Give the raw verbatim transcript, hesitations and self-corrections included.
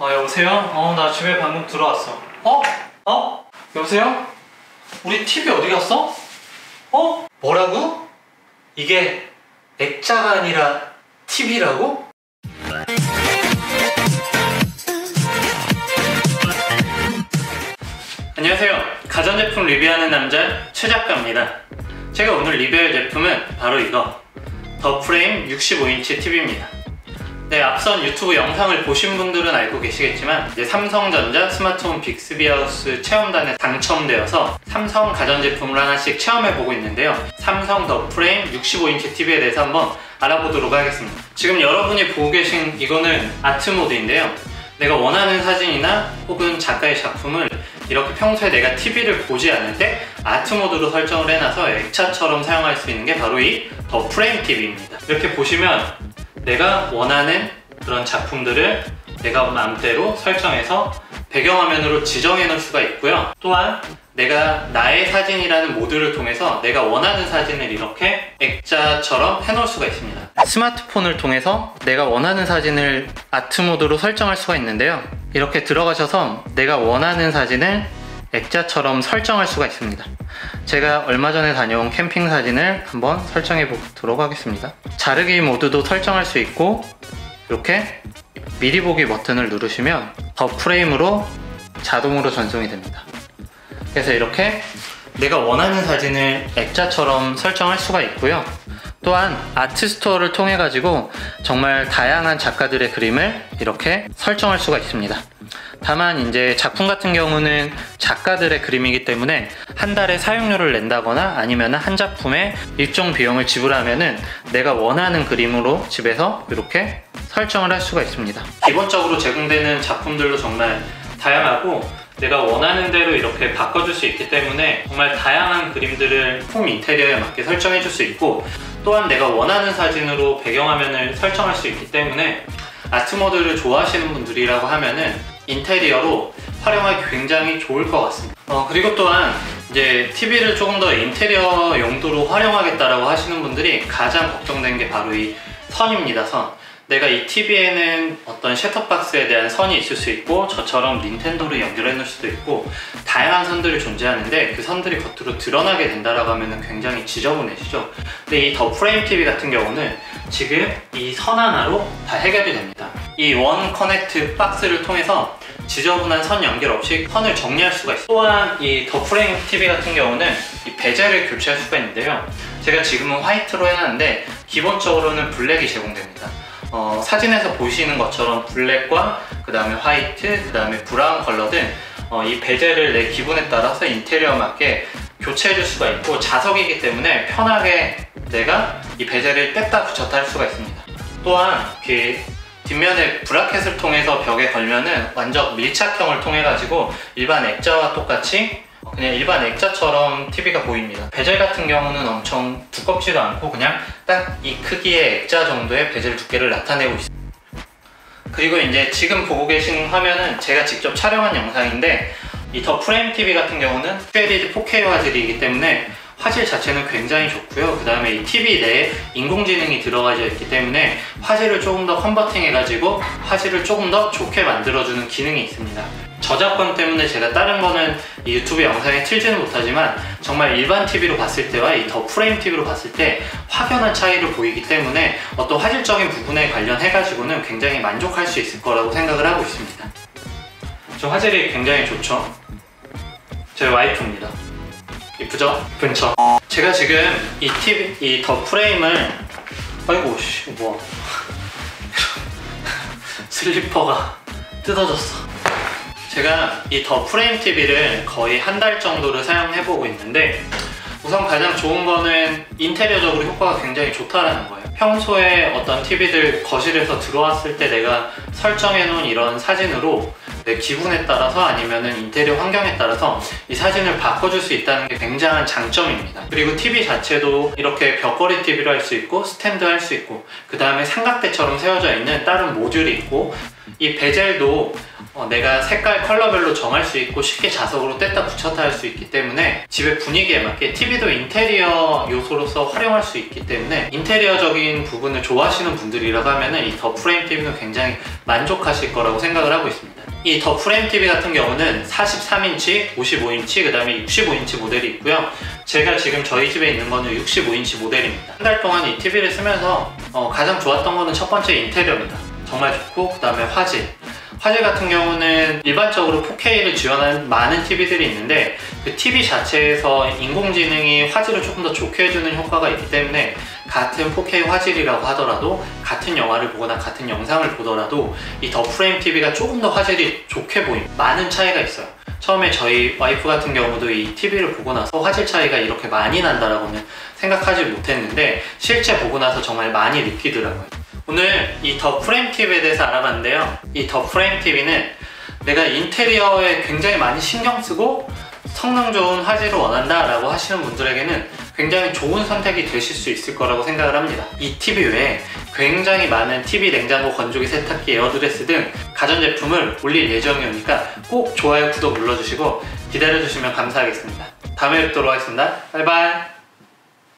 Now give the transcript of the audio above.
아, 여보세요? 어, 나 집에 방금 들어왔어. 어? 어? 여보세요? 우리 티비 어디 갔어? 어? 뭐라고? 이게 액자가 아니라 티비라고? 안녕하세요. 가전제품 리뷰하는 남자 최작가입니다. 제가 오늘 리뷰할 제품은 바로 이거, 더 프레임 육십오 인치 티비입니다. 네, 앞선 유튜브 영상을 보신 분들은 알고 계시겠지만 이제 삼성전자 스마트홈 빅스비하우스 체험단에 당첨되어서 삼성 가전제품을 하나씩 체험해보고 있는데요, 삼성 더 프레임 육십오 인치 티비에 대해서 한번 알아보도록 하겠습니다. 지금 여러분이 보고 계신 이거는 아트모드인데요, 내가 원하는 사진이나 혹은 작가의 작품을 이렇게 평소에 내가 티비를 보지 않을 때 아트모드로 설정을 해놔서 액자처럼 사용할 수 있는 게 바로 이 더 프레임 티비입니다. 이렇게 보시면 내가 원하는 그런 작품들을 내가 마음대로 설정해서 배경화면으로 지정해 놓을 수가 있고요, 또한 내가 나의 사진이라는 모드를 통해서 내가 원하는 사진을 이렇게 액자처럼 해 놓을 수가 있습니다. 스마트폰을 통해서 내가 원하는 사진을 아트 모드로 설정할 수가 있는데요, 이렇게 들어가셔서 내가 원하는 사진을 액자처럼 설정할 수가 있습니다. 제가 얼마 전에 다녀온 캠핑 사진을 한번 설정해 보도록 하겠습니다. 자르기 모드도 설정할 수 있고, 이렇게 미리 보기 버튼을 누르시면 더 프레임으로 자동으로 전송이 됩니다. 그래서 이렇게 내가 원하는 사진을 액자처럼 설정할 수가 있고요, 또한 아트스토어를 통해 가지고 정말 다양한 작가들의 그림을 이렇게 설정할 수가 있습니다. 다만 이제 작품 같은 경우는 작가들의 그림이기 때문에 한 달에 사용료를 낸다거나 아니면 한 작품에 일정 비용을 지불하면은 내가 원하는 그림으로 집에서 이렇게 설정을 할 수가 있습니다. 기본적으로 제공되는 작품들도 정말 다양하고 내가 원하는 대로 이렇게 바꿔줄 수 있기 때문에 정말 다양한 그림들을 폼 인테리어에 맞게 설정해 줄 수 있고, 또한 내가 원하는 사진으로 배경화면을 설정할 수 있기 때문에 아트모드를 좋아하시는 분들이라고 하면은 인테리어로 활용하기 굉장히 좋을 것 같습니다. 어, 그리고 또한 이제 티비를 조금 더 인테리어 용도로 활용하겠다라고 하시는 분들이 가장 걱정된 게 바로 이 선입니다. 선. 내가 이 티비에는 어떤 셋톱박스에 대한 선이 있을 수 있고, 저처럼 닌텐도를 연결해 놓을 수도 있고, 다양한 선들이 존재하는데 그 선들이 겉으로 드러나게 된다라고 하면 굉장히 지저분해지죠. 근데 이 더 프레임 티비 같은 경우는 지금 이 선 하나로 다 해결이 됩니다. 이 원 커넥트 박스를 통해서 지저분한 선 연결 없이 선을 정리할 수가 있어요. 또한 이 더 프레임 티비 같은 경우는 이 베젤을 교체할 수가 있는데요, 제가 지금은 화이트로 해놨는데 기본적으로는 블랙이 제공됩니다. 어, 사진에서 보시는 것처럼 블랙과 그 다음에 화이트, 그 다음에 브라운 컬러 등 어, 이 베젤을 내 기분에 따라서 인테리어 맞게 교체해 줄 수가 있고, 자석이기 때문에 편하게 내가 이 베젤을 뺐다 붙였다 할 수가 있습니다. 또한 이렇게 뒷면에 브라켓을 통해서 벽에 걸면은 완전 밀착형을 통해 가지고 일반 액자와 똑같이 그냥 일반 액자처럼 티비가 보입니다. 베젤 같은 경우는 엄청 두껍지도 않고 그냥 딱 이 크기의 액자 정도의 베젤 두께를 나타내고 있습니다. 그리고 이제 지금 보고 계신 화면은 제가 직접 촬영한 영상인데, 이 더 프레임 티비 같은 경우는 에프엘이디 포케이 화질이기 때문에 화질 자체는 굉장히 좋고요, 그 다음에 이 티비 내에 인공지능이 들어가져 있기 때문에 화질을 조금 더 컨버팅 해가지고 화질을 조금 더 좋게 만들어주는 기능이 있습니다. 저작권 때문에 제가 다른 거는 이 유튜브 영상에 틀지는 못하지만 정말 일반 티비로 봤을 때와 이 더 프레임 티비로 봤을 때 확연한 차이를 보이기 때문에 어떤 화질적인 부분에 관련해가지고는 굉장히 만족할 수 있을 거라고 생각을 하고 있습니다. 저 화질이 굉장히 좋죠? 제 와이프입니다. 이쁘죠? 근처. 제가 지금 이 티비, 이 더 프레임을, 아이고, 씨, 뭐야. 슬리퍼가 뜯어졌어. 제가 이 더 프레임 티비를 거의 한 달 정도를 사용해보고 있는데, 우선 가장 좋은 거는 인테리어적으로 효과가 굉장히 좋다라는 거예요. 평소에 어떤 티비들 거실에서 들어왔을 때 내가 설정해놓은 이런 사진으로 내 기분에 따라서 아니면은 인테리어 환경에 따라서 이 사진을 바꿔줄 수 있다는 게 굉장한 장점입니다. 그리고 티비 자체도 이렇게 벽걸이 티비로 할 수 있고, 스탠드 할 수 있고, 그 다음에 삼각대처럼 세워져 있는 다른 모듈이 있고, 이 베젤도 어, 내가 색깔 컬러별로 정할 수 있고 쉽게 자석으로 뗐다 붙였다 할 수 있기 때문에 집의 분위기에 맞게 티비도 인테리어 요소로서 활용할 수 있기 때문에 인테리어적인 부분을 좋아하시는 분들이라고 하면은 이 더 프레임 티비는 굉장히 만족하실 거라고 생각을 하고 있습니다. 이 더 프레임 티비 같은 경우는 사십삼 인치, 오십오 인치, 그 다음에 육십오 인치 모델이 있고요. 제가 지금 저희 집에 있는 거는 육십오 인치 모델입니다. 한 달 동안 이 티비를 쓰면서 어, 가장 좋았던 거는 첫 번째 인테리어입니다. 정말 좋고, 그 다음에 화질. 화질 같은 경우는 일반적으로 포케이를 지원하는 많은 티비들이 있는데 그 티비 자체에서 인공지능이 화질을 조금 더 좋게 해주는 효과가 있기 때문에 같은 포케이 화질이라고 하더라도 같은 영화를 보거나 같은 영상을 보더라도 이 더 프레임 티비가 조금 더 화질이 좋게 보입니다. 많은 차이가 있어요. 처음에 저희 와이프 같은 경우도 이 티비를 보고 나서 화질 차이가 이렇게 많이 난다라고는 생각하지 못했는데 실제 보고 나서 정말 많이 느끼더라고요. 오늘 이 더 프레임 티비에 대해서 알아봤는데요. 이 더 프레임 티비는 내가 인테리어에 굉장히 많이 신경 쓰고 성능 좋은 화질을 원한다 라고 하시는 분들에게는 굉장히 좋은 선택이 되실 수 있을 거라고 생각을 합니다. 이 티비 외에 굉장히 많은 티비, 냉장고, 건조기, 세탁기, 에어드레스 등 가전제품을 올릴 예정이니까 꼭 좋아요, 구독 눌러주시고 기다려주시면 감사하겠습니다. 다음에 뵙도록 하겠습니다. 바이바이.